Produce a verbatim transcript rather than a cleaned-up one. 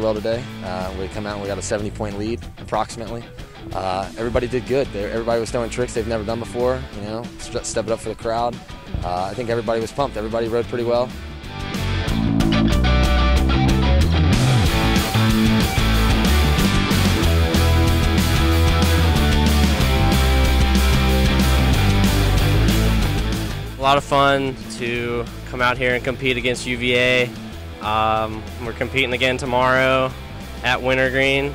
really well today. Uh, we come out and we got a seventy point lead, approximately. Uh, everybody did good. They, everybody was throwing tricks they've never done before, you know, st step it up for the crowd. Uh, I think everybody was pumped. Everybody rode pretty well. A lot of fun to come out here and compete against U V A. Um, we're competing again tomorrow at Wintergreen.